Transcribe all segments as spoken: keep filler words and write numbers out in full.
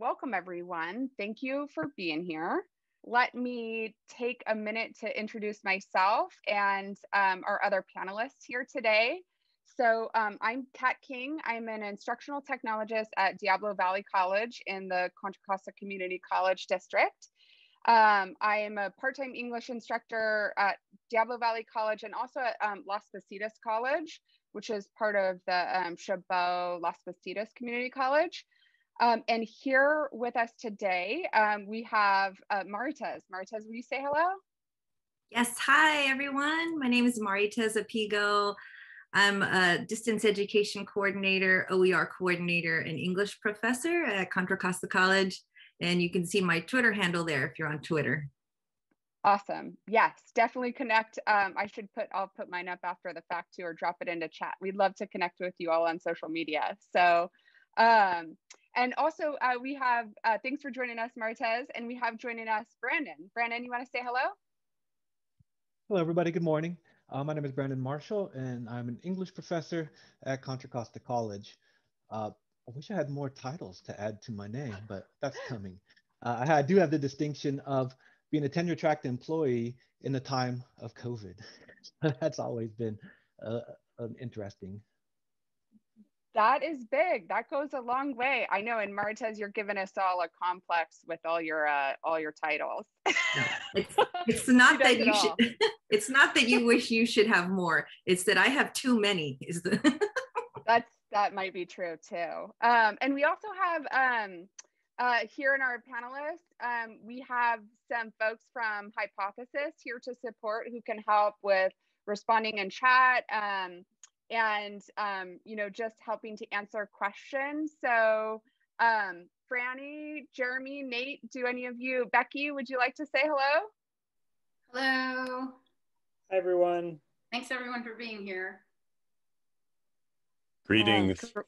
Welcome, everyone. Thank you for being here. Let me take a minute to introduce myself and um, our other panelists here today. So um, I'm Kat King. I'm an instructional technologist at Diablo Valley College in the Contra Costa Community College District. Um, I am a part-time English instructor at Diablo Valley College and also at um, Las Positas College, which is part of the um, Chabot Las Positas Community College. Um, and here with us today, um, we have uh, Marites. Marites, will you say hello? Yes, hi everyone. My name is Marites Apigo. I'm a distance education coordinator, O E R coordinator, and English professor at Contra Costa College. And you can see my Twitter handle there if you're on Twitter. Awesome. Yes, definitely connect. Um, I should put, I'll put mine up after the fact too, or drop it into chat. We'd love to connect with you all on social media. So, um, and also uh, we have, uh, thanks for joining us, Marites, and we have joining us, Brandon. Brandon, you wanna say hello? Hello, everybody, good morning. Uh, my name is Brandon Marshall, and I'm an English professor at Contra Costa College. Uh, I wish I had more titles to add to my name, but that's coming. Uh, I, I do have the distinction of being a tenure-track employee in the time of COVID. That's always been uh, interesting. That is big. That goes a long way. I know. And Marites, you're giving us all a complex with all your uh, all your titles. it's, it's not that you should. It's not that you wish you should have more. It's that I have too many. Is the that's that might be true too. Um, and we also have um, uh, here in our panelists, um, we have some folks from Hypothesis here to support who can help with responding in chat. Um, and, um, you know, just helping to answer questions. So um, Franny, Jeremy, Nate, do any of you, Becky, would you like to say hello? Hello. Hi, everyone. Thanks, everyone, for being here. Greetings. Um,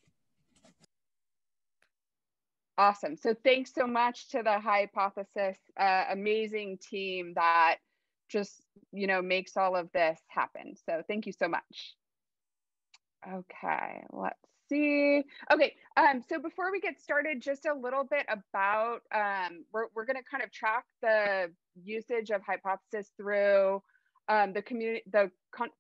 awesome. So thanks so much to the Hypothesis, uh, amazing team that just, you know, makes all of this happen. So thank you so much. Okay, let's see. Okay, um, so before we get started, just a little bit about, um, we're, we're gonna kind of track the usage of Hypothesis through um, the community, the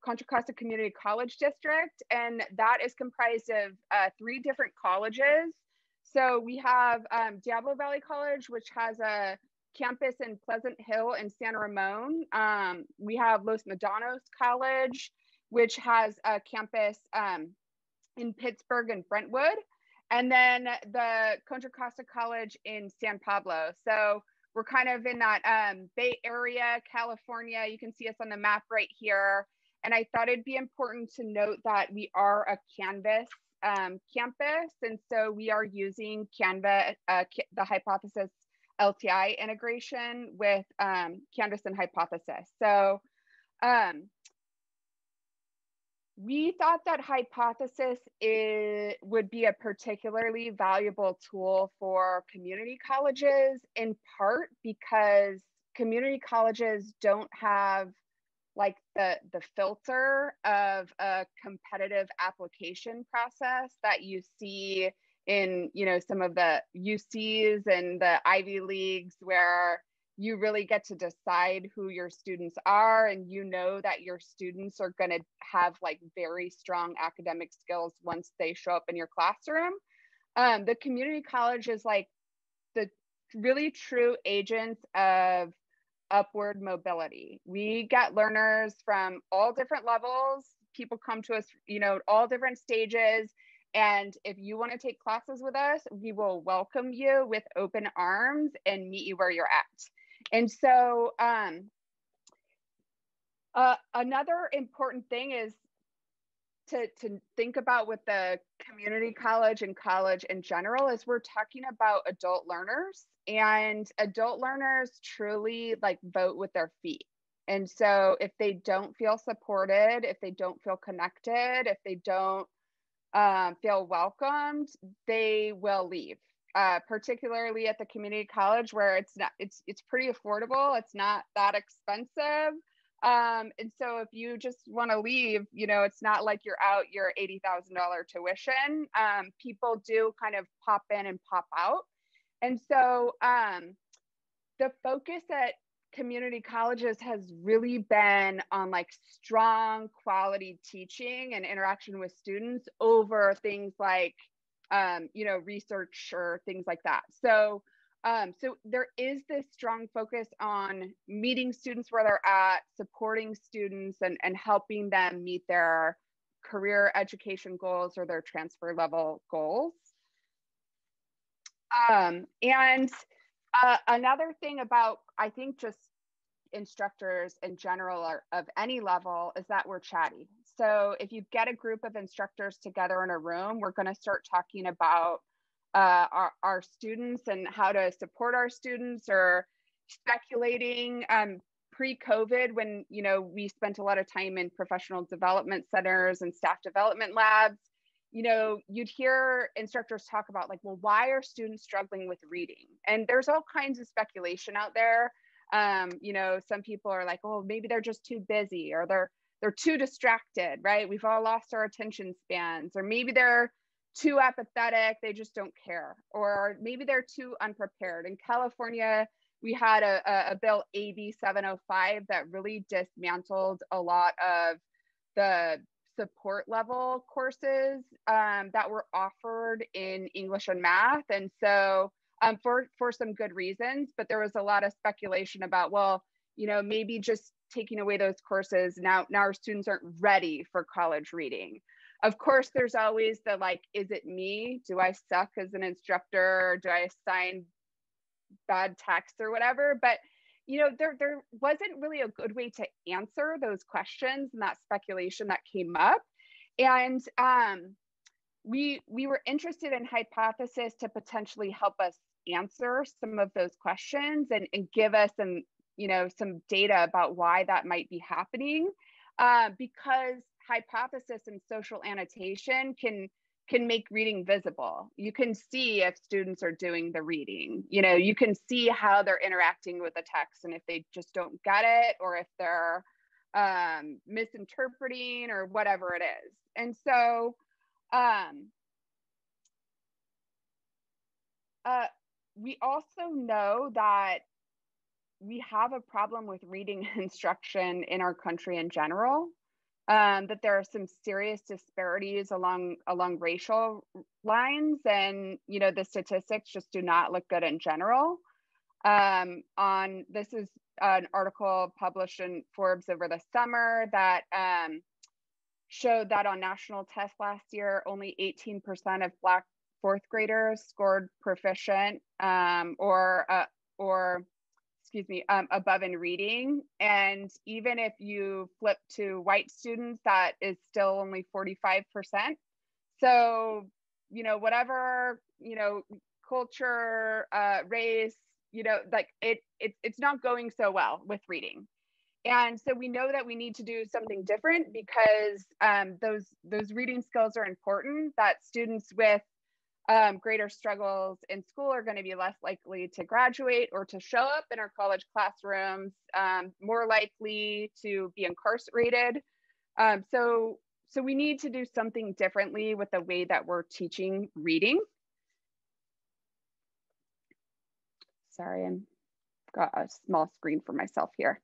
Contra Costa Community College District, and that is comprised of uh, three different colleges. So we have um, Diablo Valley College, which has a campus in Pleasant Hill and San Ramon. Um, we have Los Medanos College, which has a campus um, in Pittsburgh and Brentwood, and then the Contra Costa College in San Pablo. So we're kind of in that um, Bay Area, California. You can see us on the map right here. And I thought it'd be important to note that we are a Canvas um, campus. And so we are using Canva, uh, the Hypothesis L T I integration with um, Canvas and Hypothesis. So, um, we thought that Hypothesis is, would be a particularly valuable tool for community colleges, in part because community colleges don't have like the, the filter of a competitive application process that you see in, you know, some of the U Cs and the Ivy Leagues, where you really get to decide who your students are, and you know that your students are going to have like very strong academic skills once they show up in your classroom. Um, the community college is like the really true agents of upward mobility. We get learners from all different levels. People come to us, you know, all different stages. And if you want to take classes with us, we will welcome you with open arms and meet you where you're at. And so um, uh, another important thing is to, to think about with the community college and college in general is we're talking about adult learners, and adult learners truly like vote with their feet. And so if they don't feel supported, if they don't feel connected, if they don't um, feel welcomed, they will leave. Uh, particularly at the community college, where it's not, it's it's pretty affordable. It's not that expensive, um, and so if you just want to leave, you know, it's not like you're out your eighty thousand dollar tuition. Um, people do kind of pop in and pop out, And so um, the focus at community colleges has really been on like strong quality teaching and interaction with students over things like, um, you know, research or things like that. So, um, so there is this strong focus on meeting students where they're at, supporting students and, and helping them meet their career education goals or their transfer level goals. Um, and uh, another thing about, I think, just instructors in general or of any level is that we're chatty. So if you get a group of instructors together in a room, we're going to start talking about uh, our, our students and how to support our students, or speculating. Um, pre-COVID, when, you know, we spent a lot of time in professional development centers and staff development labs, you know, you'd hear instructors talk about like, well, why are students struggling with reading? And there's all kinds of speculation out there. Um, you know, some people are like, oh, maybe they're just too busy, or they're, they're too distracted, right? We've all lost our attention spans, or maybe they're too apathetic, they just don't care, or maybe they're too unprepared. In California, we had a, a bill, A B seven oh five, that really dismantled a lot of the support level courses um, that were offered in English and math. And so um, for, for some good reasons, but there was a lot of speculation about, well, you know, maybe just taking away those courses, now, now our students aren't ready for college reading. Of course, there's always the like, is it me? Do I suck as an instructor? Do I assign bad text or whatever? But you know, there there wasn't really a good way to answer those questions and that speculation that came up. And um, we we were interested in Hypothesis to potentially help us answer some of those questions and, and give us some, you know, some data about why that might be happening, uh, because Hypothesis and social annotation can can make reading visible. You can see if students are doing the reading. You know, you can see how they're interacting with the text, and if they just don't get it, or if they're um, misinterpreting, or whatever it is. And so, um, uh, we also know that we have a problem with reading instruction in our country in general. Um, that there are some serious disparities along along racial lines, and you know, the statistics just do not look good in general. Um, on this is an article published in Forbes over the summer that um, showed that on national tests last year, only eighteen percent of Black fourth graders scored proficient um, or uh, or. excuse me, um, above in reading. And even if you flip to white students, that is still only forty-five percent. So, you know, whatever, you know, culture, uh, race, you know, like it, it, it's not going so well with reading. And so we know that we need to do something different, because um, those, those reading skills are important, that students with Um, greater struggles in school are going to be less likely to graduate or to show up in our college classrooms, um, more likely to be incarcerated. Um, so, so we need to do something differently with the way that we're teaching reading. Sorry, I've got a small screen for myself here.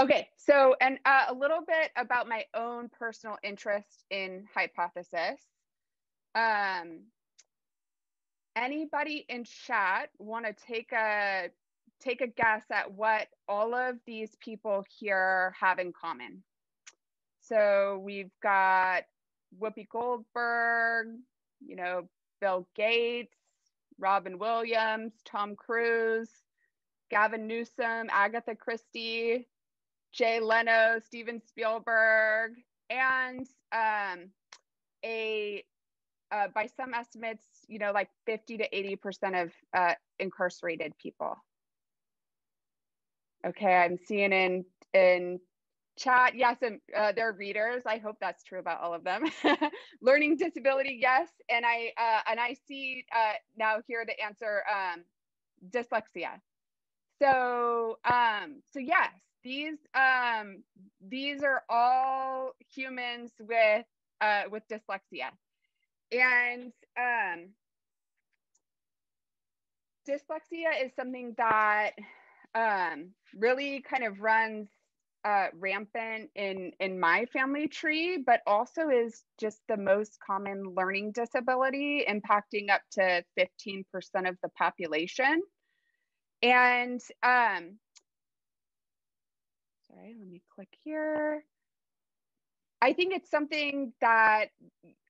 Okay, so and uh, a little bit about my own personal interest in Hypothesis. Um, Anybody in chat want to take a take a guess at what all of these people here have in common? So we've got Whoopi Goldberg, you know, Bill Gates, Robin Williams, Tom Cruise, Gavin Newsom, Agatha Christie, Jay Leno, Steven Spielberg, and um, a Uh, by some estimates, you know, like fifty to eighty percent of uh, incarcerated people. Okay, I'm seeing in, in chat, yes, and uh, they're readers. I hope that's true about all of them. Learning disability, yes. And I, uh, and I see uh, now here the answer, um, dyslexia. So, um, so yes, these, um, these are all humans with, uh, with dyslexia. And um, dyslexia is something that um, really kind of runs uh, rampant in, in my family tree, but also is just the most common learning disability, impacting up to fifteen percent of the population. And, um, sorry, let me click here. I think it's something that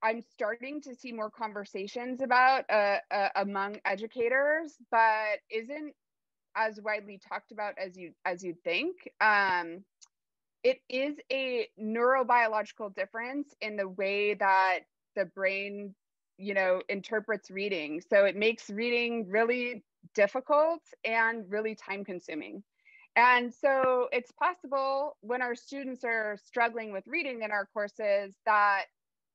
I'm starting to see more conversations about uh, uh, among educators, but isn't as widely talked about as you as you'd think. Um, it is a neurobiological difference in the way that the brain, you know, interprets reading. So it makes reading really difficult and really time-consuming. And so it's possible when our students are struggling with reading in our courses that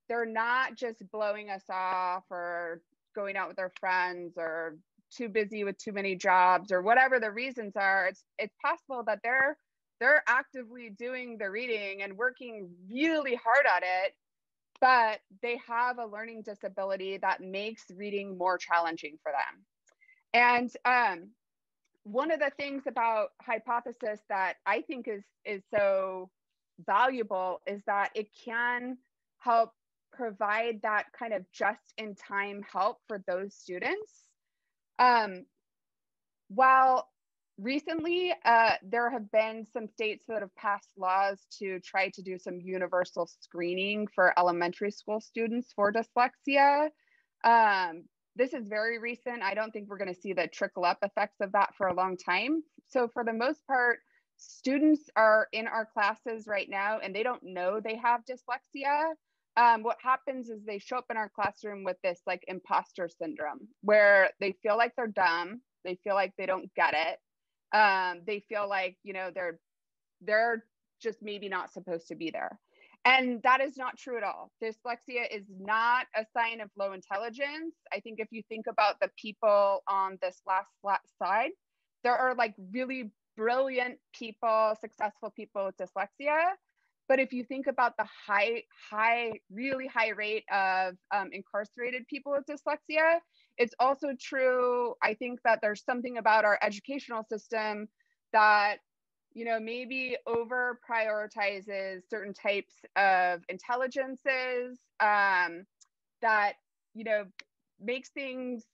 they're not just blowing us off or going out with their friends or too busy with too many jobs or whatever the reasons are. It's, it's possible that they're, they're actively doing the reading and working really hard at it, but they have a learning disability that makes reading more challenging for them. And, um, one of the things about Hypothesis that I think is, is so valuable is that it can help provide that kind of just-in-time help for those students. Um, while recently uh, there have been some states that have passed laws to try to do some universal screening for elementary school students for dyslexia, um, this is very recent. I don't think we're going to see the trickle up effects of that for a long time. So for the most part, students are in our classes right now and they don't know they have dyslexia. Um, what happens is they show up in our classroom with this like imposter syndrome where they feel like they're dumb. They feel like they don't get it. Um, they feel like, you know, they're, they're just maybe not supposed to be there. And that is not true at all. Dyslexia is not a sign of low intelligence. I think if you think about the people on this last slide, there are like really brilliant people, successful people with dyslexia. But if you think about the high, high, really high rate of um, incarcerated people with dyslexia, it's also true. I think that there's something about our educational system that you know, maybe over prioritizes certain types of intelligences um, that, you know, makes things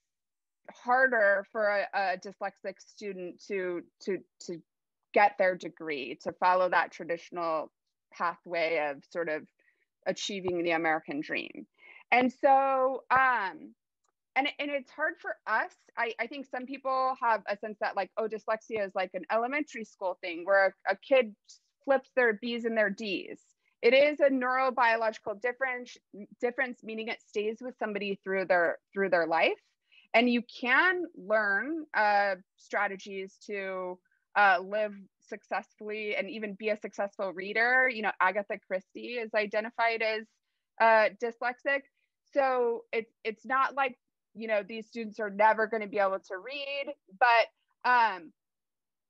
harder for a, a dyslexic student to, to, to get their degree, to follow that traditional pathway of sort of achieving the American dream. And so, um, And, and it's hard for us. I, I think some people have a sense that like, oh, dyslexia is like an elementary school thing where a, a kid flips their B's and their D's. It is a neurobiological difference, difference, meaning it stays with somebody through their, through their life. And you can learn uh, strategies to uh, live successfully and even be a successful reader. You know, Agatha Christie is identified as uh, dyslexic. So it, it's not like, you know, these students are never going to be able to read, but um,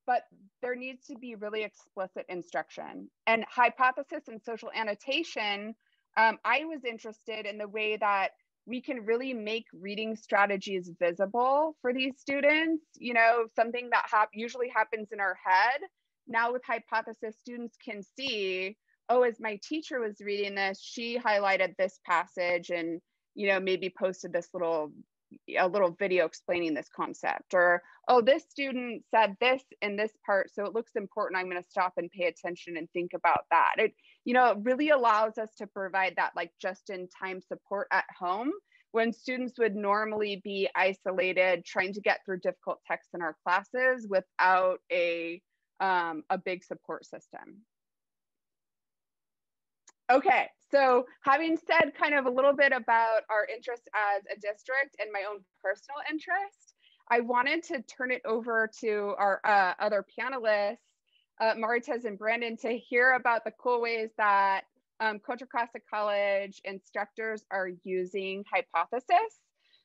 but there needs to be really explicit instruction. And Hypothesis and social annotation, um, I was interested in the way that we can really make reading strategies visible for these students. You know, something that hap- usually happens in our head. Now with Hypothesis, students can see, oh, as my teacher was reading this, she highlighted this passage and, you know, maybe posted this little a little video explaining this concept, or, oh, this student said this in this part, so it looks important. I'm going to stop and pay attention and think about that. It, you know, it really allows us to provide that like just in time support at home when students would normally be isolated, trying to get through difficult texts in our classes without a, um, a big support system. Okay, so having said kind of a little bit about our interest as a district and my own personal interest, I wanted to turn it over to our uh, other panelists, uh, Marites and Brandon, to hear about the cool ways that um, Contra Costa College instructors are using Hypothesis.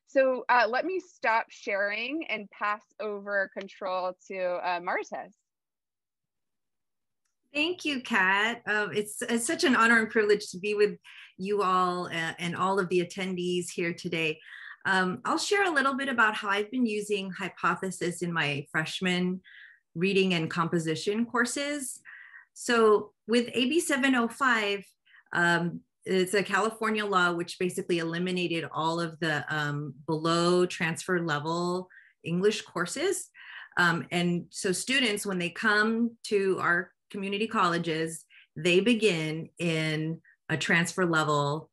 So uh, let me stop sharing and pass over control to uh, Marites. Thank you, Kat. Um, it's, it's such an honor and privilege to be with you all and, and all of the attendees here today. Um, I'll share a little bit about how I've been using Hypothesis in my freshman reading and composition courses. So with A B seven oh five, um, it's a California law which basically eliminated all of the um, below transfer level English courses. Um, and so students, when they come to our community colleges, they begin in a transfer level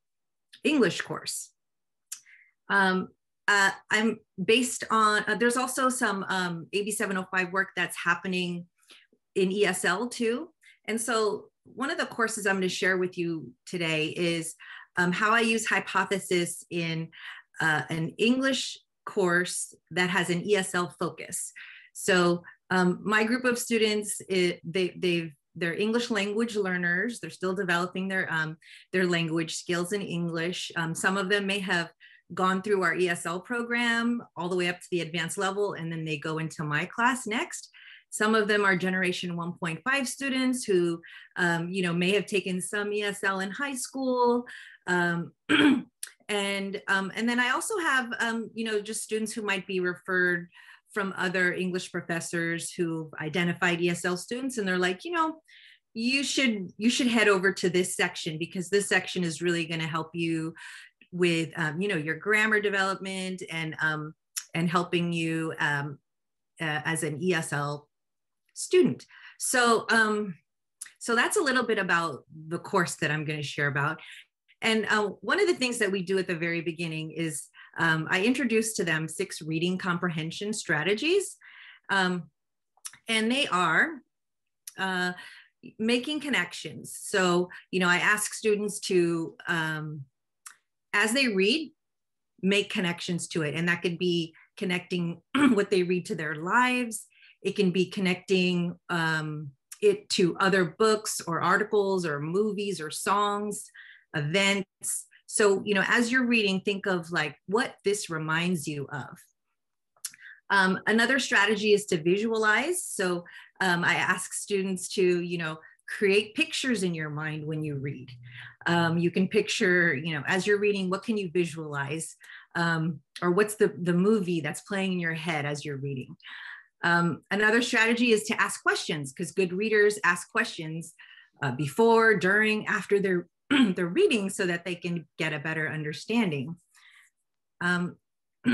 English course. Um, uh, I'm based on, uh, there's also some um, A B seven oh five work that's happening in E S L too. And so one of the courses I'm going to share with you today is um, how I use Hypothesis in uh, an English course that has an E S L focus. So um, my group of students, it, they, they've, they're English language learners. They're still developing their, um, their language skills in English. Um, some of them may have gone through our E S L program all the way up to the advanced level, and then they go into my class next. Some of them are generation one point five students who, um, you know, may have taken some E S L in high school. Um, and, um, and then I also have, um, you know, just students who might be referred from other English professors who've identified E S L students. And they're like, you know, you should, you should head over to this section because this section is really gonna help you with, um, you know, your grammar development and, um, and helping you um, uh, as an E S L student. So, um, so that's a little bit about the course that I'm going to share about. And uh, one of the things that we do at the very beginning is um, I introduce to them six reading comprehension strategies. Um, and they are uh, making connections. So, you know, I ask students to, um, as they read, make connections to it. And that could be connecting what they read to their lives. It can be connecting um, it to other books or articles or movies or songs, events. So, you know, as you're reading, think of like what this reminds you of. Um, another strategy is to visualize. So um, I ask students to, you know, create pictures in your mind when you read. Um, you can picture, you know, as you're reading, what can you visualize? Um, or what's the, the movie that's playing in your head as you're reading? Um, another strategy is to ask questions, because good readers ask questions uh, before, during, after their, their reading so that they can get a better understanding. Um,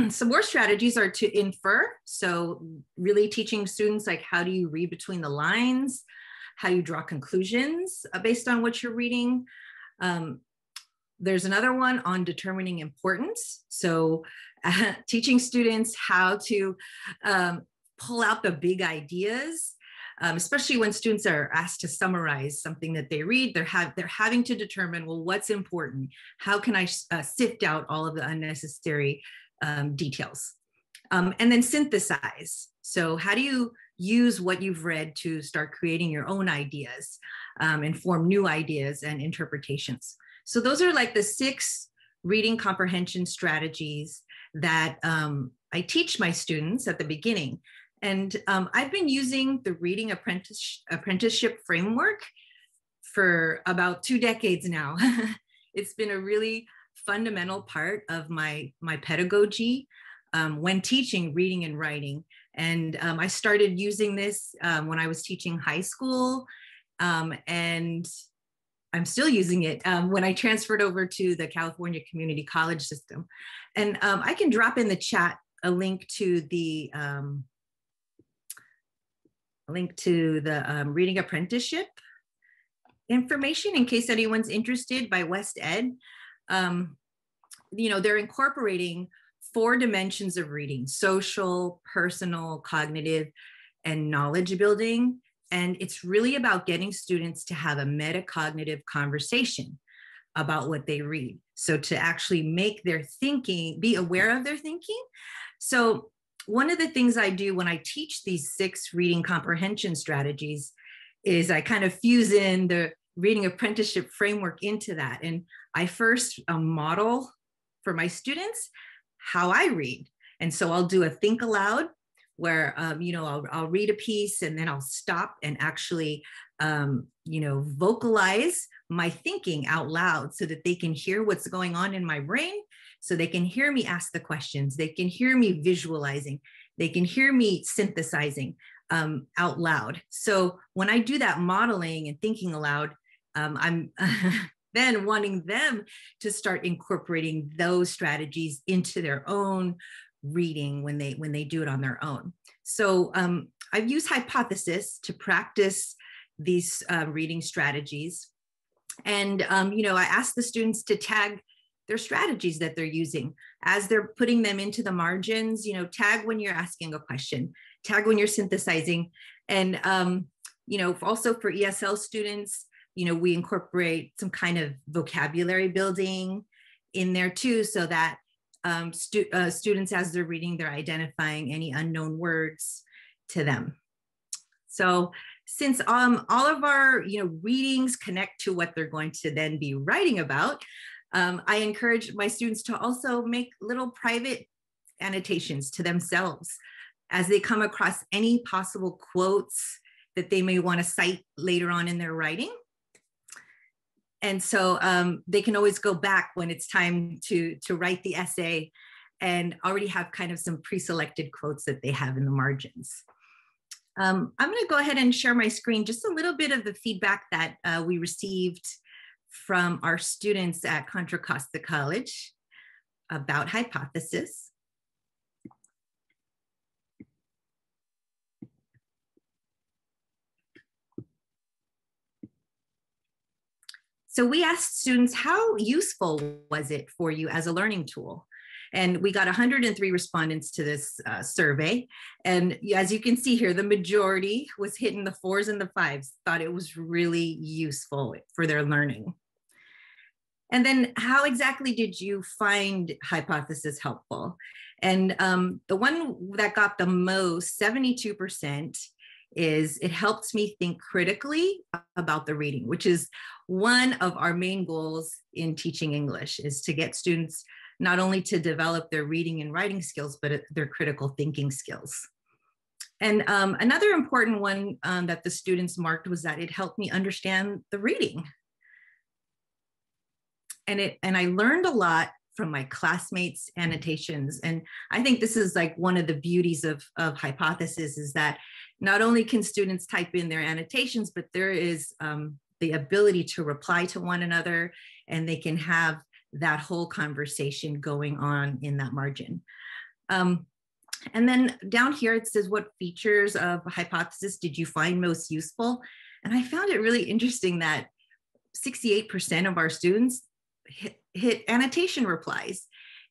some more strategies are to infer. So really teaching students like how do you read between the lines, how you draw conclusions uh, based on what you're reading. Um, there's another one on determining importance. So uh, teaching students how to um, pull out the big ideas, um, especially when students are asked to summarize something that they read. They're, ha they're having to determine, well, what's important? How can I uh, sift out all of the unnecessary um, details? Um, and then synthesize. So how do you use what you've read to start creating your own ideas um, and form new ideas and interpretations? So those are like the six reading comprehension strategies that um, I teach my students at the beginning. And um, I've been using the Reading Apprentice, Apprenticeship framework for about two decades now. It's been a really fundamental part of my, my pedagogy um, when teaching reading and writing. And um, I started using this um, when I was teaching high school, um, and I'm still using it um, when I transferred over to the California Community College system. And um, I can drop in the chat a link to the um, link to the um, Reading Apprenticeship information in case anyone's interested by West Ed. Um, you know, they're incorporating four dimensions of reading: social, personal, cognitive, and knowledge building. And it's really about getting students to have a metacognitive conversation about what they read. So to actually make their thinking, be aware of their thinking. So one of the things I do when I teach these six reading comprehension strategies is I kind of fuse in the Reading Apprenticeship framework into that. And I first model for my students how I read. And so I'll do a think aloud where, um, you know, I'll, I'll read a piece and then I'll stop and actually, um, you know, vocalize my thinking out loud so that they can hear what's going on in my brain So they can hear me ask the questions. They can hear me visualizing. They can hear me synthesizing um, out loud. So when I do that modeling and thinking aloud, um, I'm then wanting them to start incorporating those strategies into their own reading when they when they do it on their own. So um, I've used Hypothesis to practice these uh, reading strategies. And, um, you know, I ask the students to tag their strategies that they're using as they're putting them into the margins. You know, tag when you're asking a question, tag when you're synthesizing. And, um, you know, also for E S L students, you know, we incorporate some kind of vocabulary building in there too, so that um, stu uh, students, as they're reading, they're identifying any unknown words to them. So since um, all of our you know, readings connect to what they're going to then be writing about, um, I encourage my students to also make little private annotations to themselves as they come across any possible quotes that they may want to cite later on in their writing. And so um, they can always go back when it's time to, to write the essay and already have kind of some pre-selected quotes that they have in the margins. Um, I'm going to go ahead and share my screen, just a little bit of the feedback that uh, we received from our students at Contra Costa College about Hypothesis. So we asked students, how useful was it for you as a learning tool? And we got one hundred and three respondents to this uh, survey. And as you can see here, the majority was hitting the fours and the fives, thought it was really useful for their learning. And then, how exactly did you find Hypothesis helpful? And um, the one that got the most, seventy-two percent, is it helps me think critically about the reading, which is one of our main goals in teaching English, is to get students not only to develop their reading and writing skills, but their critical thinking skills. And um, another important one um, that the students marked was that it helped me understand the reading. And, it, and I learned a lot from my classmates' annotations. And I think this is like one of the beauties of, of Hypothesis, is that not only can students type in their annotations, but there is um, the ability to reply to one another, and they can have that whole conversation going on in that margin. Um, and then down here, it says, what features of Hypothesis did you find most useful? And I found it really interesting that sixty-eight percent of our students hit, hit annotation replies.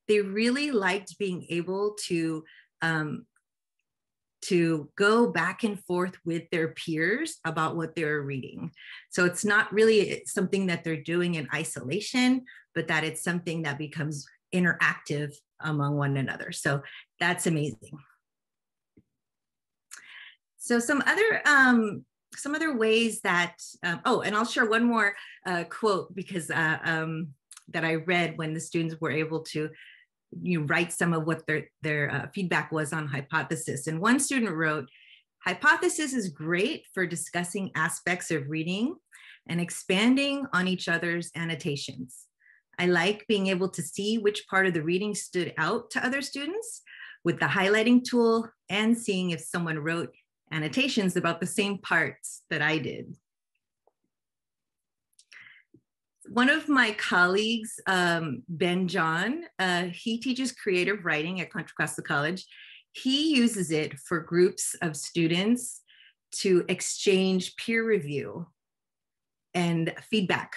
They really liked being able to, um, to go back and forth with their peers about what they're reading. So it's not really something that they're doing in isolation, but that it's something that becomes interactive among one another. So that's amazing. So some other, um, some other ways that, um, oh, and I'll share one more uh, quote, because uh, um, that I read when the students were able to you write some of what their, their uh, feedback was on Hypothesis. And one student wrote, Hypothesis is great for discussing aspects of reading and expanding on each other's annotations. I like being able to see which part of the reading stood out to other students with the highlighting tool, and seeing if someone wrote annotations about the same parts that I did. One of my colleagues, um, Ben John, uh, he teaches creative writing at Contra Costa College. He uses it for groups of students to exchange peer review and feedback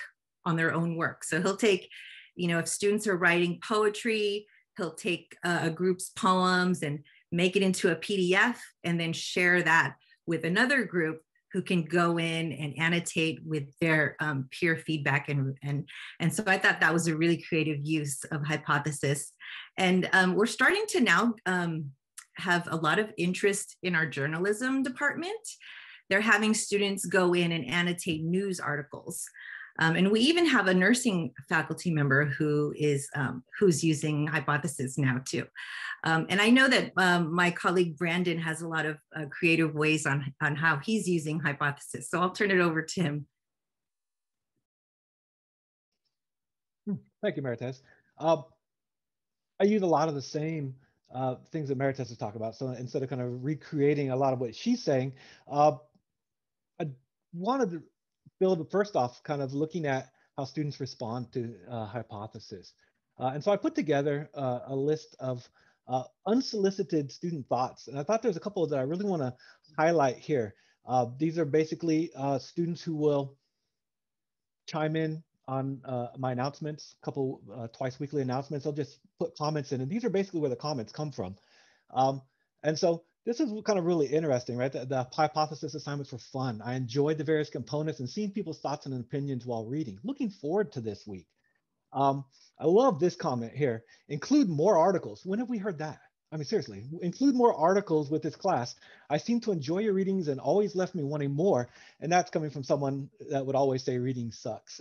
on their own work. So he'll take, you know, if students are writing poetry, he'll take uh, a group's poems and make it into a P D F, and then share that with another group who can go in and annotate with their um, peer feedback. And, and, and so I thought that was a really creative use of Hypothesis. And um, we're starting to now um, have a lot of interest in our journalism department. They're having students go in and annotate news articles. Um, and we even have a nursing faculty member who is um, who's using Hypothesis now too. Um, and I know that um, my colleague Brandon has a lot of uh, creative ways on, on how he's using Hypothesis. So I'll turn it over to him. Thank you, Marites. Uh, I use a lot of the same uh, things that Marites has talked about. So instead of kind of recreating a lot of what she's saying, uh, I wanted to build first off kind of looking at how students respond to uh, hypothesis. Uh, and so I put together uh, a list of uh, unsolicited student thoughts. And I thought there's a couple that I really want to highlight here. Uh, these are basically uh, students who will chime in on uh, my announcements, a couple uh, twice weekly announcements. I'll just put comments in, and these are basically where the comments come from. Um, and so this is kind of really interesting, right? The, the hypothesis assignments were fun. I enjoyed the various components and seeing people's thoughts and opinions while reading. Looking forward to this week. Um, I love this comment here. Include more articles. When have we heard that? I mean, seriously, include more articles with this class. I seem to enjoy your readings and always left me wanting more. And that's coming from someone that would always say reading sucks.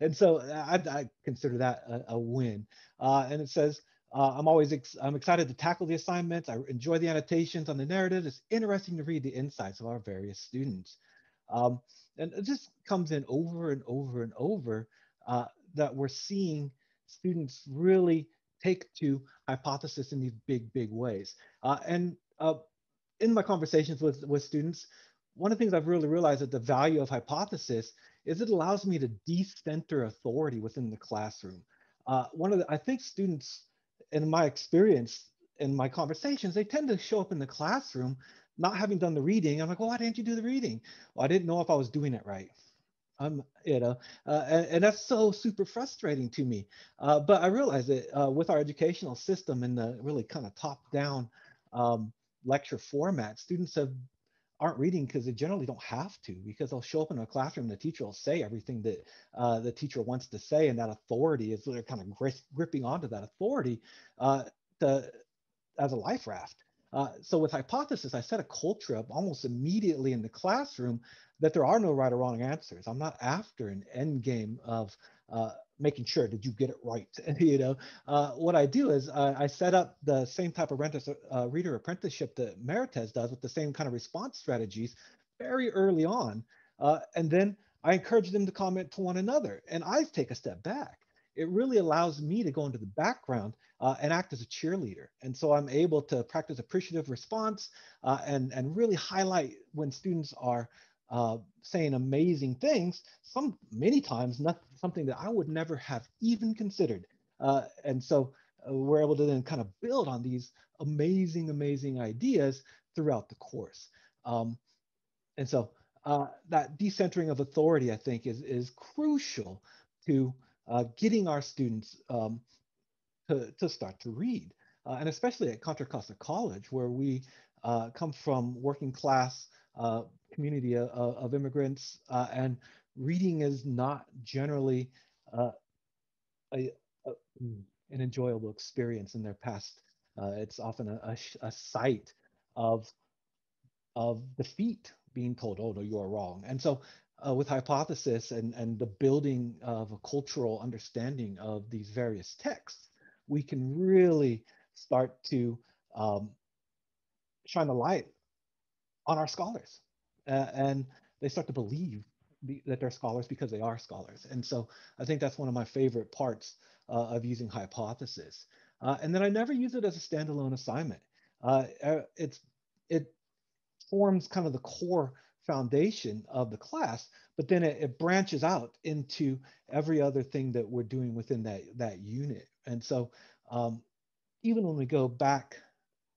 And so I, I consider that a, a win. Uh, and it says, uh, I'm always, ex I'm excited to tackle the assignments. I enjoy the annotations on the narrative. It's interesting to read the insights of our various students. Um, and it just comes in over and over and over uh, that we're seeing students really take to hypothesis in these big, big ways. Uh, and uh, in my conversations with, with students, one of the things I've really realized that the value of hypothesis is it allows me to decenter authority within the classroom. Uh, one of the, I think students, in my experience, in my conversations, they tend to show up in the classroom not having done the reading. I'm like, well, why didn't you do the reading? Well, I didn't know if I was doing it right. I'm, you know, uh, and, and that's so super frustrating to me. Uh, but I realize that uh, with our educational system and the really kind of top-down um, lecture format, students have, aren't reading because they generally don't have to, because they'll show up in a classroom and the teacher will say everything that uh, the teacher wants to say, and that authority is they're kind of grip, gripping onto that authority uh, to, as a life raft. Uh, so with hypothesis, I set a culture up almost immediately in the classroom that there are no right or wrong answers. I'm not after an end game of uh, making sure, did you get it right? you know, uh, what I do is uh, I set up the same type of uh, reader apprenticeship that Marites does with the same kind of response strategies very early on. Uh, and then I encourage them to comment to one another, and I take a step back. It really allows me to go into the background uh, and act as a cheerleader. And so I'm able to practice appreciative response uh, and, and really highlight when students are uh, saying amazing things, some many times not something that I would never have even considered. Uh, and so we're able to then kind of build on these amazing, amazing ideas throughout the course. Um, and so uh, that decentering of authority, I think, is, is crucial to Uh, getting our students um, to, to start to read. Uh, and especially at Contra Costa College, where we uh, come from working class uh, community of, of immigrants, uh, and reading is not generally uh, a, a, an enjoyable experience in their past. Uh, it's often a, a, a sight of, of defeat being told, oh, no, you're wrong. And so Uh, with hypothesis and, and the building of a cultural understanding of these various texts, we can really start to um, shine a light on our scholars. Uh, and they start to believe the, that they're scholars because they are scholars. And so I think that's one of my favorite parts uh, of using hypothesis. Uh, and then I never use it as a standalone assignment. Uh, it's, it forms kind of the core foundation of the class, but then it, it branches out into every other thing that we're doing within that, that unit. And so um, even when we go back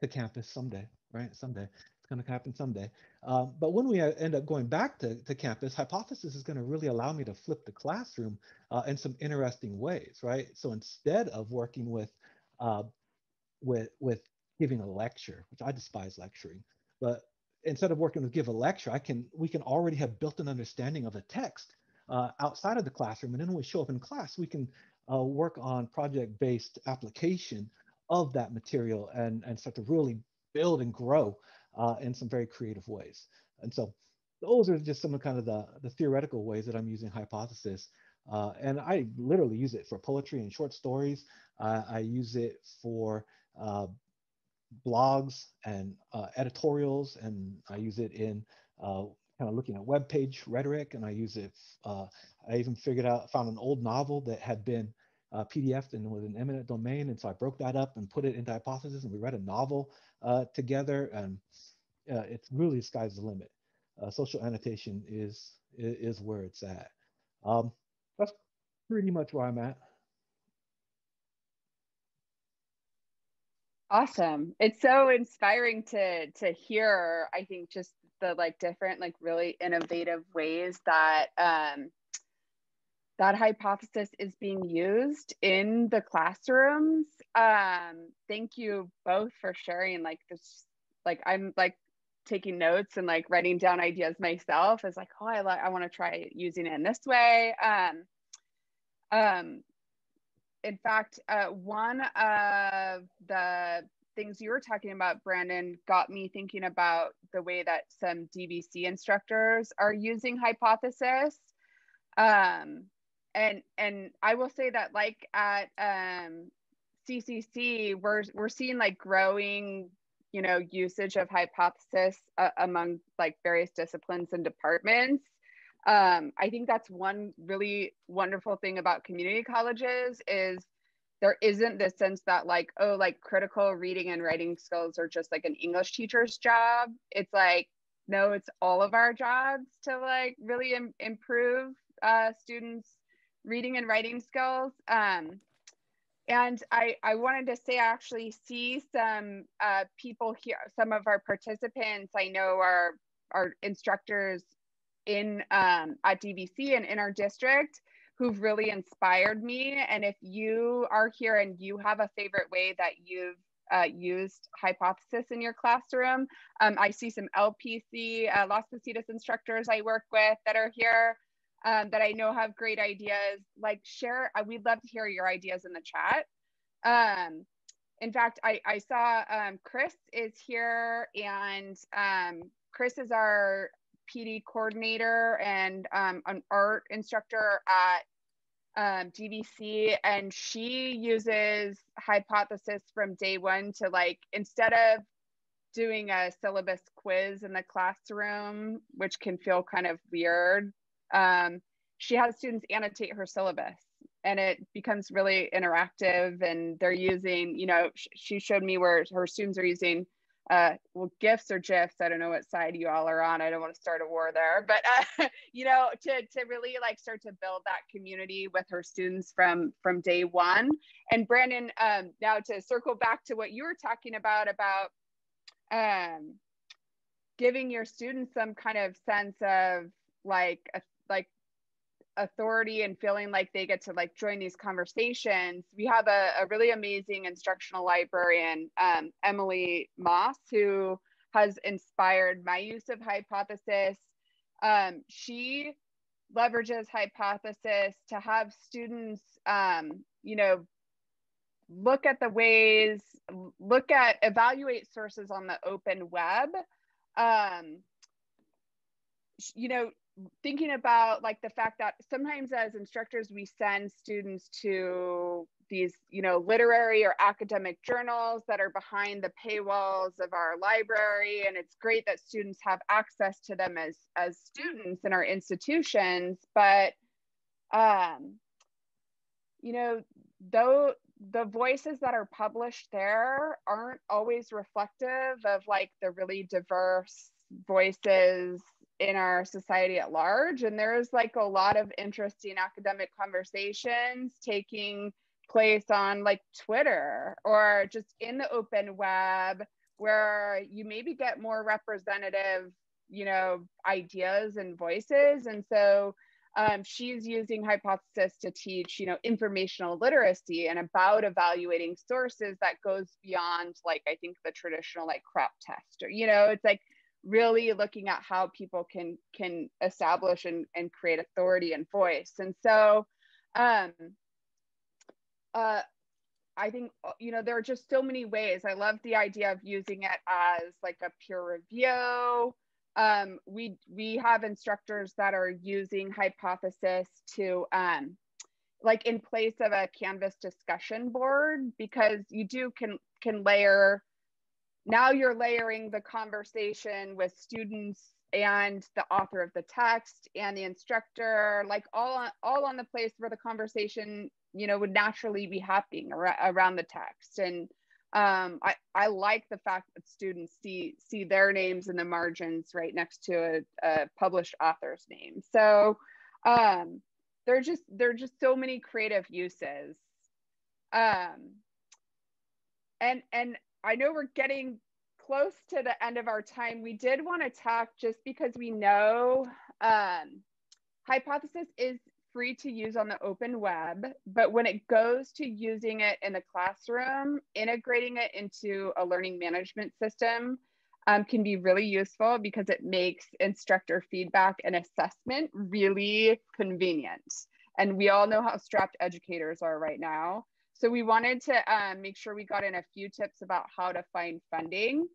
to campus someday, right? Someday, it's going to happen someday. Um, but when we end up going back to, to campus, hypothesis is going to really allow me to flip the classroom uh, in some interesting ways, right? So instead of working with, uh, with, with giving a lecture, which I despise lecturing, but instead of working to give a lecture, I can we can already have built an understanding of the text uh, outside of the classroom. And then when we show up in class, we can uh, work on project-based application of that material and, and start to really build and grow uh, in some very creative ways. And so those are just some of kind of the, the theoretical ways that I'm using hypothesis. Uh, and I literally use it for poetry and short stories. Uh, I use it for uh, blogs and uh, editorials, and I use it in uh, kind of looking at web page rhetoric, and I use it, uh, I even figured out, found an old novel that had been uh, P D F and with an eminent domain. And so I broke that up and put it into Hypothesis, and we read a novel uh, together. And uh, it's really sky's the limit. Uh, social annotation is, is where it's at. Um, that's pretty much where I'm at. Awesome. It's so inspiring to to hear, I think, just the like different, like really innovative ways that um, that Hypothesis is being used in the classrooms. Um, thank you both for sharing like this, like I'm like taking notes and like writing down ideas myself. It's like, oh, I, I want to try using it in this way. Um, um, In fact, uh, one of the things you were talking about, Brandon, got me thinking about the way that some D V C instructors are using Hypothesis. Um, and and I will say that, like at um, C C C, we're we're seeing like growing, you know, usage of Hypothesis uh, among like various disciplines and departments. Um, I think that's one really wonderful thing about community colleges is there isn't this sense that like, oh, like critical reading and writing skills are just like an English teacher's job. It's like, no, it's all of our jobs to like really im- improve uh, students' reading and writing skills. Um, and I, I wanted to say, I actually see some uh, people here, some of our participants I know are, are instructors in um, at D V C and in our district who've really inspired me. And if you are here and you have a favorite way that you've uh, used Hypothesis in your classroom, um, I see some L P C, uh, Las Positas instructors I work with that are here um, that I know have great ideas, like share, uh, we'd love to hear your ideas in the chat. Um, in fact, I, I saw um, Chris is here, and um, Chris is our P D coordinator and um, an art instructor at um, D V C, and she uses Hypothesis from day one to like, instead of doing a syllabus quiz in the classroom, which can feel kind of weird, um, she has students annotate her syllabus, and it becomes really interactive, and they're using, you know, sh she showed me where her students are using Uh, well, GIFs or GIFs, I don't know what side you all are on. I don't want to start a war there, but, uh, you know, to, to really like start to build that community with her students from, from day one. And Brandon, um, now to circle back to what you were talking about, about um, giving your students some kind of sense of like, a, like authority and feeling like they get to like join these conversations. We have a, a really amazing instructional librarian, um, Emily Moss, who has inspired my use of Hypothesis. Um, she leverages Hypothesis to have students, um, you know, look at the ways, look at, evaluate sources on the open web. Um, you know, thinking about like the fact that sometimes as instructors, we send students to these, you know, literary or academic journals that are behind the paywalls of our library. And it's great that students have access to them as, as students in our institutions. But, um, you know, though the voices that are published there aren't always reflective of like the really diverse voices in our society at large. And there's like a lot of interesting academic conversations taking place on like Twitter or just in the open web, where you maybe get more representative, you know, ideas and voices. And so um, she's using Hypothesis to teach, you know, informational literacy and about evaluating sources that goes beyond like, I think the traditional like crop test, or, you know, it's like, really looking at how people can can establish and, and create authority and voice. And so um, uh, I think, you know, there are just so many ways. I love the idea of using it as like a peer review. Um, we, we have instructors that are using Hypothesis to um, like in place of a Canvas discussion board, because you do can, can layer. Now you're layering the conversation with students and the author of the text and the instructor, like all on, all on the place where the conversation you know, would naturally be happening ar around the text. And um, I, I like the fact that students see, see their names in the margins right next to a, a published author's name. So um, there are just, there are just so many creative uses. Um, and, and I know we're getting close to the end of our time. We did want to talk, just because we know um, Hypothesis is free to use on the open web, but when it goes to using it in the classroom, integrating it into a learning management system um, can be really useful, because it makes instructor feedback and assessment really convenient. And we all know how strapped educators are right now. So we wanted to um, make sure we got in a few tips about how to find funding.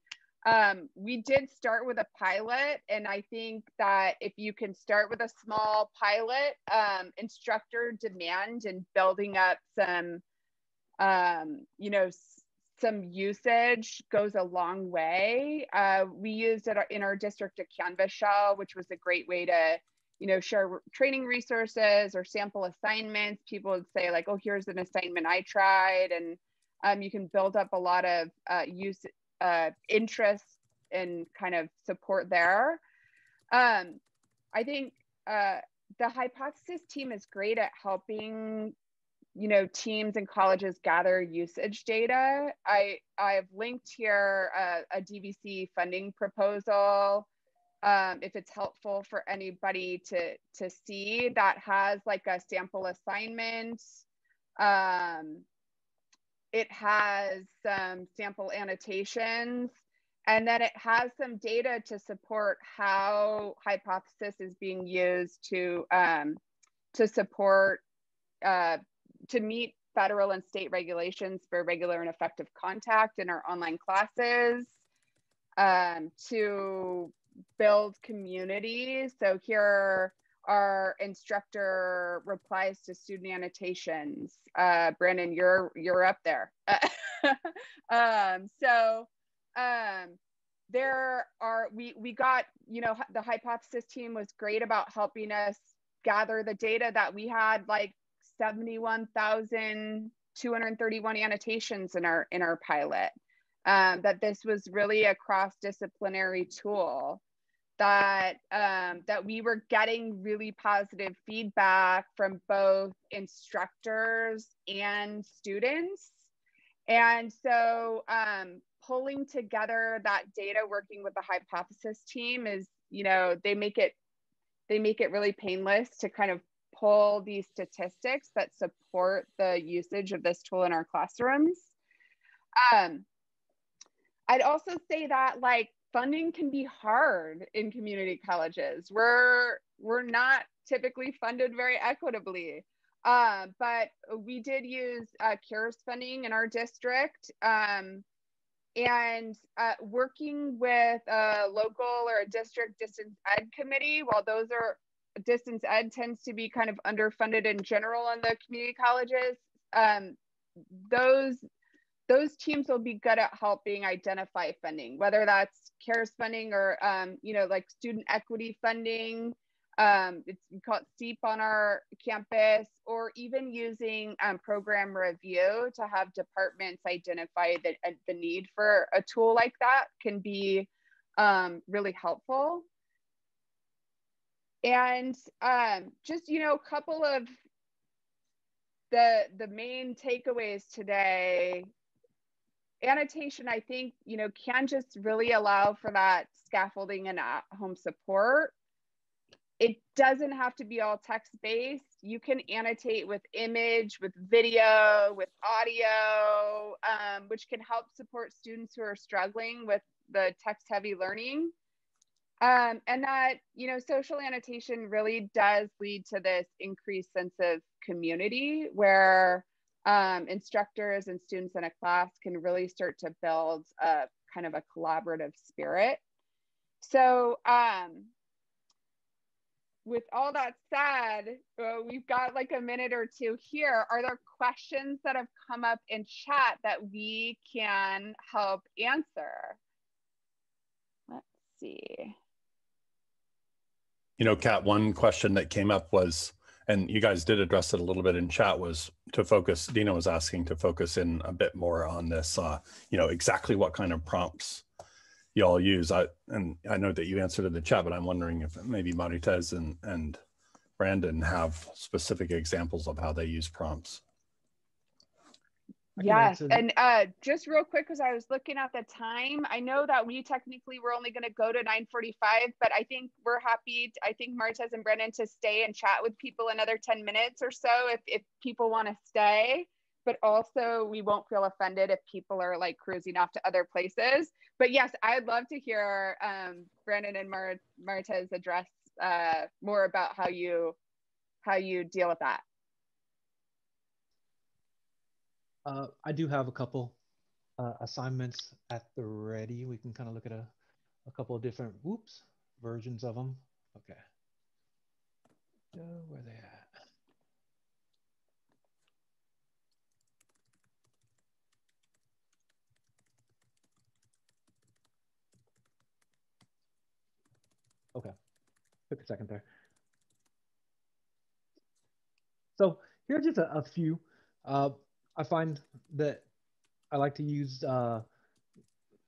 Um, we did start with a pilot, and I think that if you can start with a small pilot, um, instructor demand and building up some, um, you know, some usage goes a long way. Uh, we used it in our district a Canvas shell, which was a great way to, you know, share training resources or sample assignments. People would say like, oh, here's an assignment I tried, and um, you can build up a lot of uh, use. Uh, interest and kind of support there. Um, I think uh, the Hypothesis team is great at helping, you know, teams and colleges gather usage data. I I've linked here uh, a D V C funding proposal, um, if it's helpful for anybody to to see, that has like a sample assignment. Um, It has some sample annotations, and then it has some data to support how Hypothesis is being used to, um, to support, uh, to meet federal and state regulations for regular and effective contact in our online classes, um, to build community. So here our instructor replies to student annotations. Uh, Brandon, you're you're up there. um, so um, there are we we got you know the Hypothesis team was great about helping us gather the data that we had, like seventy-one thousand two hundred thirty-one annotations in our in our pilot. Um, that this was really a cross-disciplinary tool. That um, that we were getting really positive feedback from both instructors and students. And so um, pulling together that data, working with the Hypothesis team is, you know, they make it, they make it really painless to kind of pull these statistics that support the usage of this tool in our classrooms. Um, I'd also say that, like, funding can be hard in community colleges. We're, we're not typically funded very equitably, uh, but we did use uh, CARES funding in our district. Um, and uh, working with a local or a district distance ed committee, while those are, distance ed tends to be kind of underfunded in general in the community colleges, um, those Those teams will be good at helping identify funding, whether that's CARES funding or, um, you know, like student equity funding. Um, it's we call it SEEP on our campus, or even using um, program review to have departments identify the, the need for a tool like that can be um, really helpful. And um, just, you know, a couple of the, the main takeaways today. Annotation, I think, you know, can just really allow for that scaffolding and at-home support. It doesn't have to be all text-based. You can annotate with image, with video, with audio, um, which can help support students who are struggling with the text-heavy learning. Um, and that, you know, social annotation really does lead to this increased sense of community, where Um, instructors and students in a class can really start to build a kind of a collaborative spirit. So um, with all that said, uh, we've got like a minute or two here. Are there questions that have come up in chat that we can help answer? Let's see. You know, Kat, one question that came up was, and you guys did address it a little bit in chat, was to focus, Dina was asking to focus in a bit more on this, uh, you know, exactly what kind of prompts y'all use. I, and I know that you answered in the chat, but I'm wondering if maybe Marites and, and Brandon have specific examples of how they use prompts. Yes, and uh, just real quick, because I was looking at the time, I know that we technically were only going to go to nine forty-five, but I think we're happy, to, I think Marites and Brandon, to stay and chat with people another ten minutes or so if, if people want to stay, but also we won't feel offended if people are like cruising off to other places. But yes, I'd love to hear um, Brandon and Mar Marites address uh, more about how you, how you deal with that. Uh, I do have a couple uh, assignments at the ready. We can kind of look at a, a couple of different, whoops, versions of them. Okay. So where are they at? Okay, took a second there. So here's just a, a few. Uh, I find that I like to use, uh,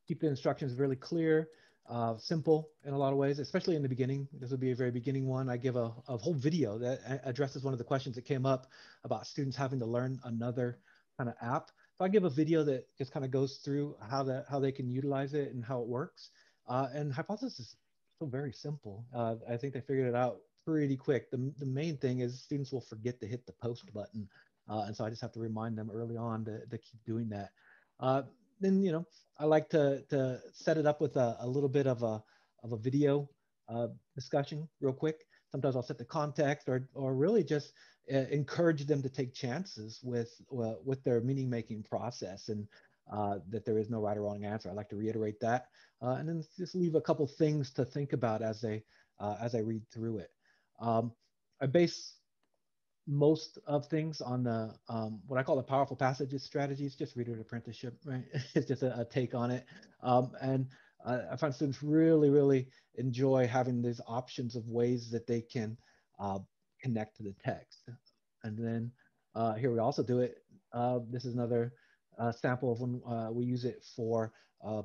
keep the instructions really clear, uh, simple in a lot of ways, especially in the beginning. This would be a very beginning one. I give a, a whole video that addresses one of the questions that came up about students having to learn another kind of app. So I give a video that just kind of goes through how that, how they can utilize it and how it works. Uh, and Hypothesis is so very simple. Uh, I think they figured it out pretty quick. The, the main thing is students will forget to hit the post button. Uh, and so I just have to remind them early on to, to keep doing that. Uh, then, you know, I like to, to set it up with a, a little bit of a, of a video uh, discussion real quick. Sometimes I'll set the context or, or really just uh, encourage them to take chances with, uh, with their meaning-making process, and uh, that there is no right or wrong answer. I like to reiterate that. Uh, and then just leave a couple things to think about as they, uh, as I read through it. Um, I base most of things on the um, what I call the powerful passages strategies, just Reader Apprenticeship, right? It's just a, a take on it. Um, and uh, I find students really, really enjoy having these options of ways that they can uh, connect to the text. And then uh, here we also do it. Uh, this is another uh, sample of when uh, we use it for uh,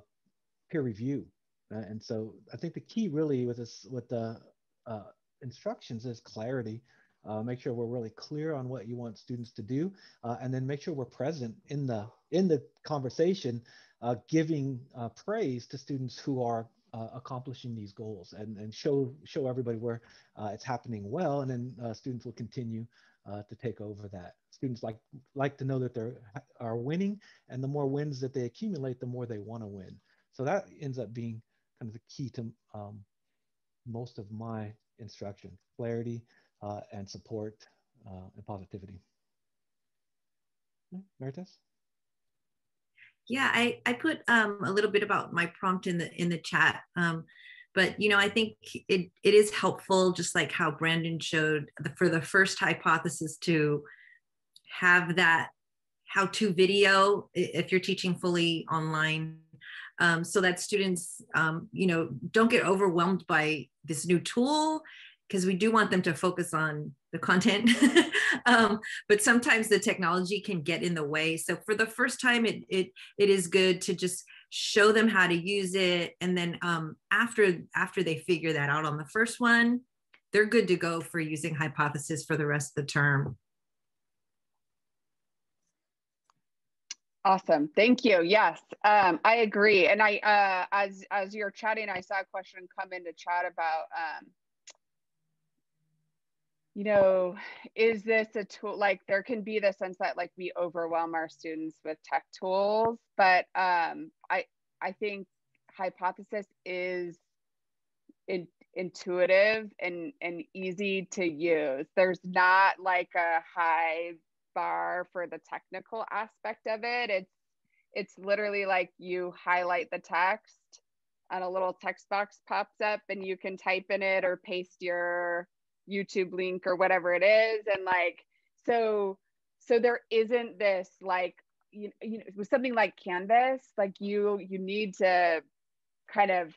peer review. Uh, and so I think the key really with this, with the uh, instructions is clarity. Uh, make sure we're really clear on what you want students to do, uh, and then make sure we're present in the in the conversation, uh, giving uh, praise to students who are uh, accomplishing these goals, and and show show everybody where uh, it's happening well, and then uh, students will continue uh, to take over that. Students like like to know that they're are winning, and the more wins that they accumulate, the more they want to win. So that ends up being kind of the key to um, most of my instruction: clarity, Uh, and support, uh, and positivity. Marites? Yeah, I, I put um, a little bit about my prompt in the in the chat, um, but you know, I think it it is helpful, just like how Brandon showed, the, for the first hypothesis to have that how-to video if you're teaching fully online, um, so that students um, you know, don't get overwhelmed by this new tool, because we do want them to focus on the content, um, but sometimes the technology can get in the way. So for the first time, it it it is good to just show them how to use it, and then um, after after they figure that out on the first one, they're good to go for using Hypothesis for the rest of the term. Awesome, thank you. Yes, um, I agree. And I, uh, as as you're chatting, I saw a question come into chat about, Um, you know, is this a tool? Like, there can be the sense that like we overwhelm our students with tech tools, but um, I I think Hypothesis is in, intuitive and and easy to use. There's not like a high bar for the technical aspect of it. It's it's literally like you highlight the text, and a little text box pops up, and you can type in it or paste your YouTube link or whatever it is. And like, so so there isn't this like, you, you know, with something like Canvas, like you you need to kind of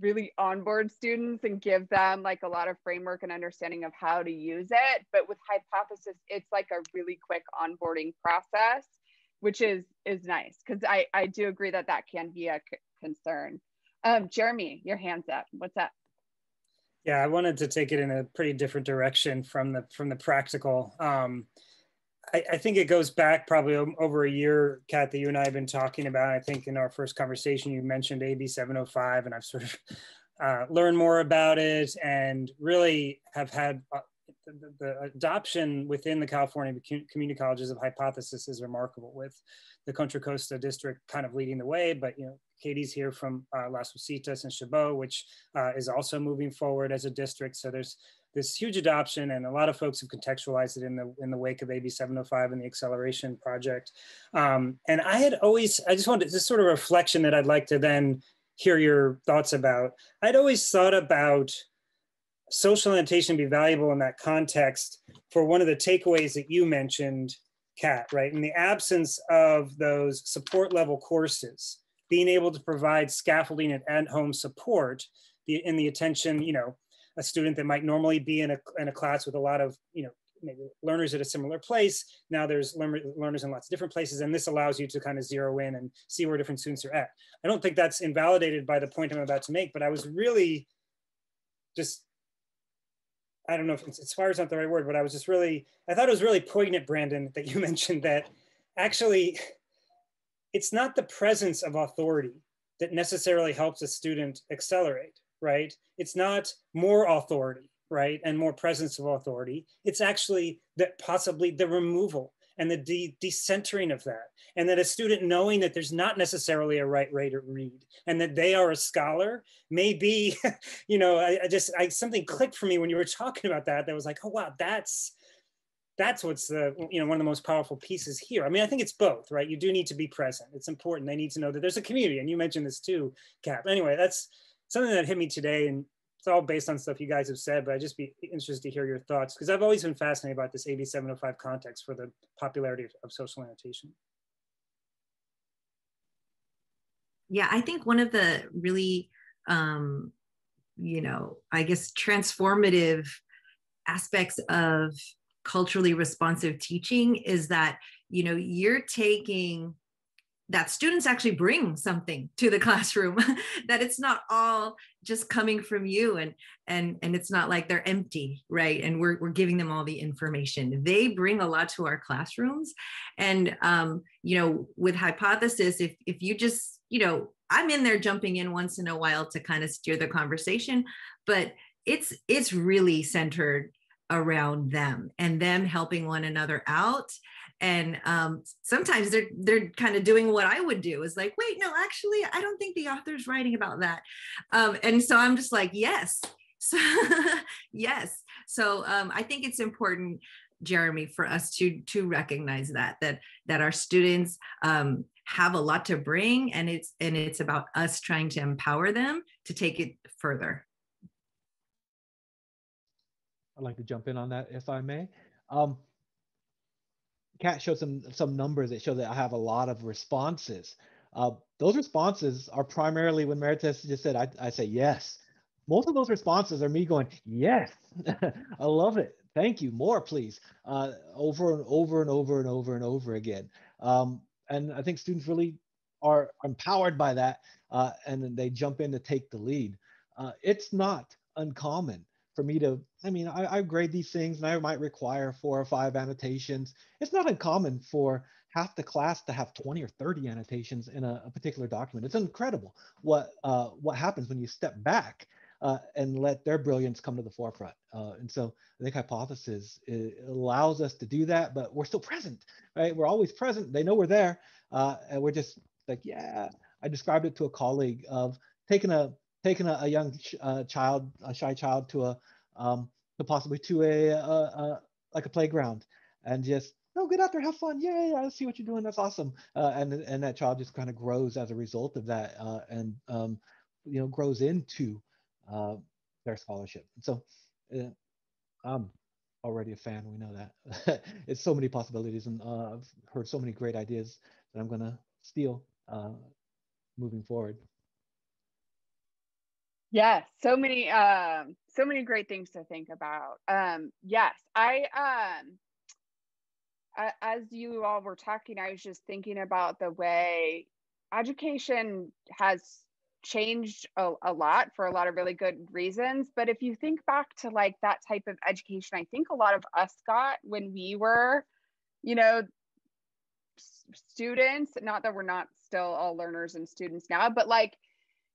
really onboard students and give them like a lot of framework and understanding of how to use it. But with Hypothesis, it's like a really quick onboarding process, which is is nice, because I, I do agree that that can be a concern. Um, Jeremy, your hand's up. What's up? Yeah, I wanted to take it in a pretty different direction from the from the practical. Um, I, I think it goes back probably over a year, Kat, that you and I have been talking about. I think in our first conversation, you mentioned A B seven oh five, and I've sort of uh, learned more about it and really have had uh, the, the adoption within the California community colleges of Hypothesis is remarkable, with the Contra Costa district kind of leading the way, but you know, Katie's here from uh, Las Positas and Chabot, which uh, is also moving forward as a district. So there's this huge adoption, and a lot of folks have contextualized it in the in the wake of A B seven oh five and the Acceleration Project. Um, and I had always, I just wanted this sort of reflection that I'd like to then hear your thoughts about. I'd always thought about social annotation be valuable in that context for one of the takeaways that you mentioned, Kat, right? In the absence of those support level courses, being able to provide scaffolding and at-home support in the attention, you know, a student that might normally be in a, in a class with a lot of, you know, maybe learners at a similar place. Now there's learner, learners in lots of different places, and this allows you to kind of zero in and see where different students are at. I don't think that's invalidated by the point I'm about to make, but I was really just, I don't know if inspired is not the right word, but I was just really, I thought it was really poignant, Brandon, that you mentioned that actually, it's not the presence of authority that necessarily helps a student accelerate, right? It's not more authority, right? And more presence of authority. It's actually that possibly the removal and the de decentering of that. And that a student knowing that there's not necessarily a right way to read and that they are a scholar may be, you know, I, I just, I, something clicked for me when you were talking about that, that was like, oh, wow, that's, that's what's the, you know, one of the most powerful pieces here. I mean, I think it's both, right? You do need to be present. It's important. They need to know that there's a community. And you mentioned this too, Kat. Anyway, that's something that hit me today. And it's all based on stuff you guys have said, but I'd just be interested to hear your thoughts, because I've always been fascinated about this A B seven oh five context for the popularity of, of social annotation. Yeah, I think one of the really, um, you know, I guess transformative aspects of culturally responsive teaching is that, you know, you're taking that students actually bring something to the classroom, that it's not all just coming from you, and and and it's not like they're empty, right? And we're, we're giving them all the information. They bring a lot to our classrooms. And um, you know, with Hypothesis, if if you just, you know, I'm in there jumping in once in a while to kind of steer the conversation, but it's it's really centered around them and them helping one another out. And um, sometimes they're, they're kind of doing what I would do, is like, wait, no, actually, I don't think the author's writing about that. Um, and so I'm just like, yes, so yes. So um, I think it's important, Jeremy, for us to, to recognize that, that, that our students um, have a lot to bring, and it's, and it's about us trying to empower them to take it further. I'd like to jump in on that, if I may. Um, Kat showed some some numbers that show that I have a lot of responses. Uh, those responses are primarily when Marites just said, I, I say yes. Most of those responses are me going, yes, I love it. Thank you, more please, uh, over and over and over and over and over again. Um, and I think students really are empowered by that, uh, and then they jump in to take the lead. Uh, it's not uncommon for me to, I mean, I, I grade these things and I might require four or five annotations. It's not uncommon for half the class to have twenty or thirty annotations in a, a particular document. It's incredible what uh, what happens when you step back uh, and let their brilliance come to the forefront. Uh, and so I think Hypothesis allows us to do that, but we're still present, right? We're always present. They know we're there. Uh, and we're just like, yeah. I described it to a colleague of taking a taking a, a young uh, child, a shy child, to a um, to possibly to a, a, a like a playground, and just no, oh, get out there, have fun, yay! I see what you're doing, that's awesome. Uh, and and that child just kind of grows as a result of that, uh, and um, you know, grows into uh, their scholarship. So uh, I'm already a fan. We know that. It's so many possibilities, and uh, I've heard so many great ideas that I'm gonna steal uh, moving forward. Yes, yeah, so many, um, so many great things to think about. Um, yes, I, um, I, as you all were talking, I was just thinking about the way education has changed a, a lot for a lot of really good reasons. But if you think back to like that type of education, I think a lot of us got when we were, you know, students, not that we're not still all learners and students now, but like,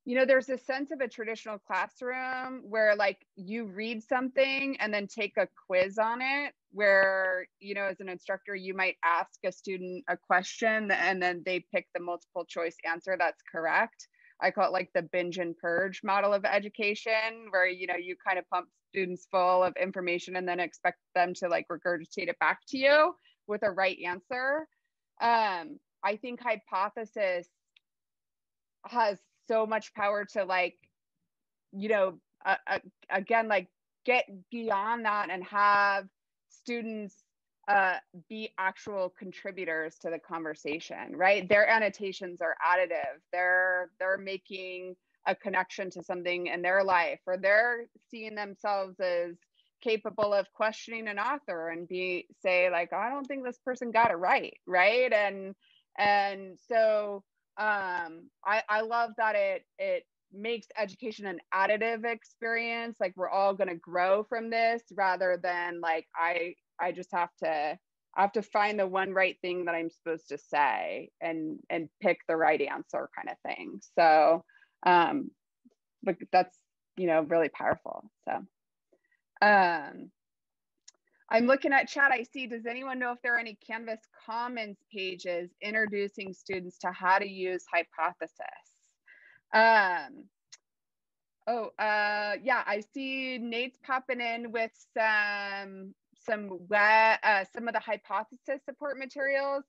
you know, there's a sense of a traditional classroom where like you read something and then take a quiz on it, where, you know, as an instructor, you might ask a student a question and then they pick the multiple choice answer that's correct. I call it like the binge and purge model of education, where, you know, you kind of pump students full of information and then expect them to like regurgitate it back to you with a right answer. Um, I think Hypothesis has so much power to like, you know, uh, uh, again, like get beyond that and have students uh, be actual contributors to the conversation, right? Their annotations are additive. They're, they're making a connection to something in their life, or they're seeing themselves as capable of questioning an author and be say like, I don't think this person got it right, right? And, and so, um I, I love that it it makes education an additive experience. Like we're all going to grow from this rather than like I I just have to I have to find the one right thing that I'm supposed to say and and pick the right answer kind of thing. So um but that's, you know, really powerful. So um I'm looking at chat. I see, does anyone know if there are any Canvas Commons pages introducing students to how to use Hypothesis? Um, oh, uh, yeah, I see Nate's popping in with some, some, uh, some of the Hypothesis support materials.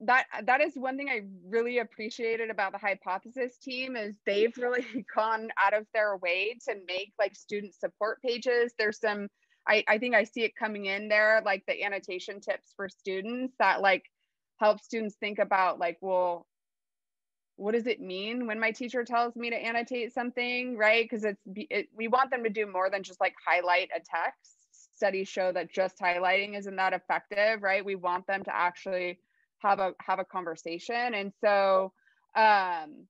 That, that is one thing I really appreciated about the Hypothesis team is they've really gone out of their way to make like student support pages. There's some, I, I think I see it coming in there, like the annotation tips for students that like help students think about like, well, what does it mean when my teacher tells me to annotate something, right? Because it's it, we want them to do more than just like highlight a text. Studies show that just highlighting isn't that effective, right? We want them to actually have a have a conversation, and so. Um,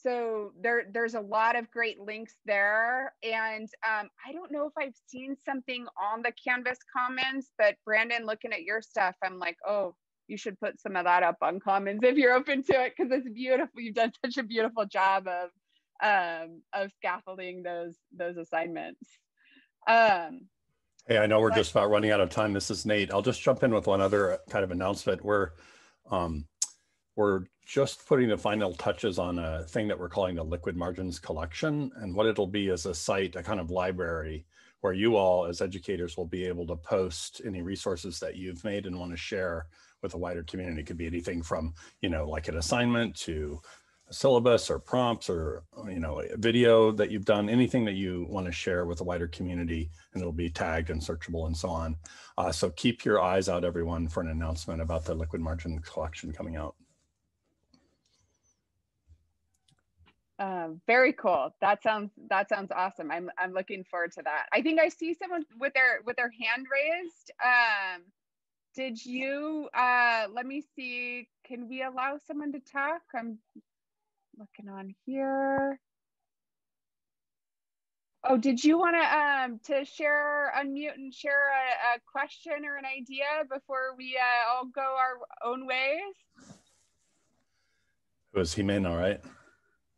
So there, there's a lot of great links there. And um, I don't know if I've seen something on the Canvas Commons, but Brandon, looking at your stuff, I'm like, oh, you should put some of that up on Commons if you're open to it, because it's beautiful. You've done such a beautiful job of, um, of scaffolding those, those assignments. Um, hey, I know we're just about running out of time. This is Nate. I'll just jump in with one other kind of announcement. We're, um, we're just putting the final touches on a thing that we're calling the Liquid Margins Collection. And what it'll be is a site, a kind of library, where you all as educators will be able to post any resources that you've made and want to share with a wider community. It could be anything from, you know, like an assignment to a syllabus or prompts or, you know, a video that you've done, anything that you want to share with a wider community, and it'll be tagged and searchable and so on. Uh, so keep your eyes out, everyone, for an announcement about the Liquid Margin Collection coming out. Uh, very cool. That sounds that sounds awesome. I'm I'm looking forward to that. I think I see someone with their with their hand raised. Um, did you? Uh, let me see. Can we allow someone to talk? I'm looking on here. Oh, did you want to um to share, unmute and share a, a question or an idea before we uh, all go our own ways? It was Jimena, right?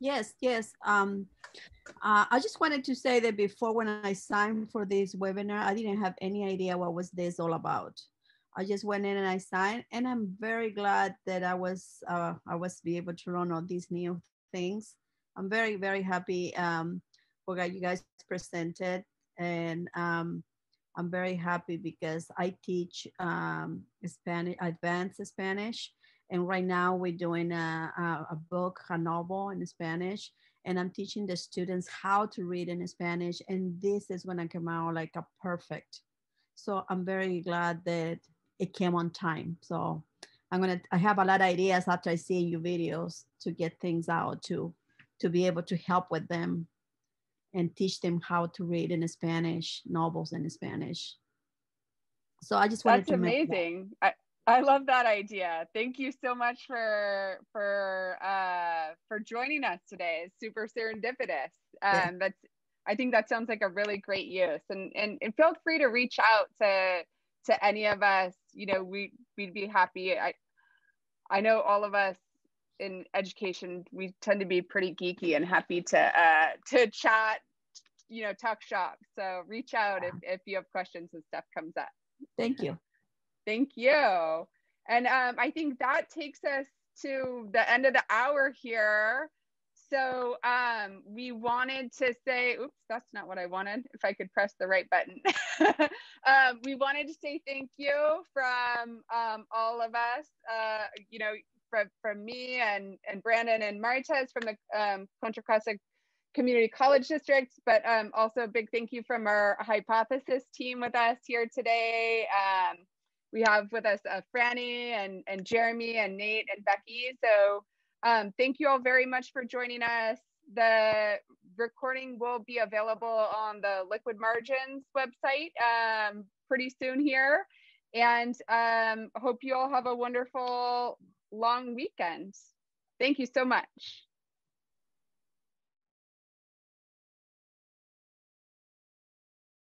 Yes, yes. Um, uh, I just wanted to say that before, when I signed for this webinar, I didn't have any idea what was this all about. I just went in and I signed, and I'm very glad that I was uh, I was be able to learn all these new things. I'm very, very happy um, for what you guys presented, and um, I'm very happy because I teach um, Spanish, advanced Spanish. And right now we're doing a, a, a book, a novel in Spanish, and I'm teaching the students how to read in Spanish. And this is gonna come out like a perfect. So I'm very glad that it came on time. So I'm gonna, I have a lot of ideas after I see your videos to get things out to, to be able to help with them. and teach them how to read in Spanish, novels in Spanish. So I just wanted That's to amazing. That. I, I love that idea. Thank you so much for for uh, for joining us today. It's super serendipitous. Um, yeah. That's I think that sounds like a really great use. And and and feel free to reach out to to any of us. You know, we we'd be happy. I I know all of us in education, we tend to be pretty geeky and happy to uh, to chat. You know, talk shop. So reach out if if you have questions and stuff comes up. Thank you. Thank you. And um, I think that takes us to the end of the hour here. So um, we wanted to say, oops, that's not what I wanted. If I could press the right button. um, we wanted to say thank you from um, all of us, uh, you know, from, from me and, and Brandon and Marites from the um, Contra Costa Community College District, but um, also a big thank you from our Hypothesis team with us here today. Um, we have with us uh, Franny and, and Jeremy and Nate and Becky. So um, thank you all very much for joining us. The recording will be available on the Liquid Margins website um, pretty soon here. And um, hope you all have a wonderful long weekend. Thank you so much.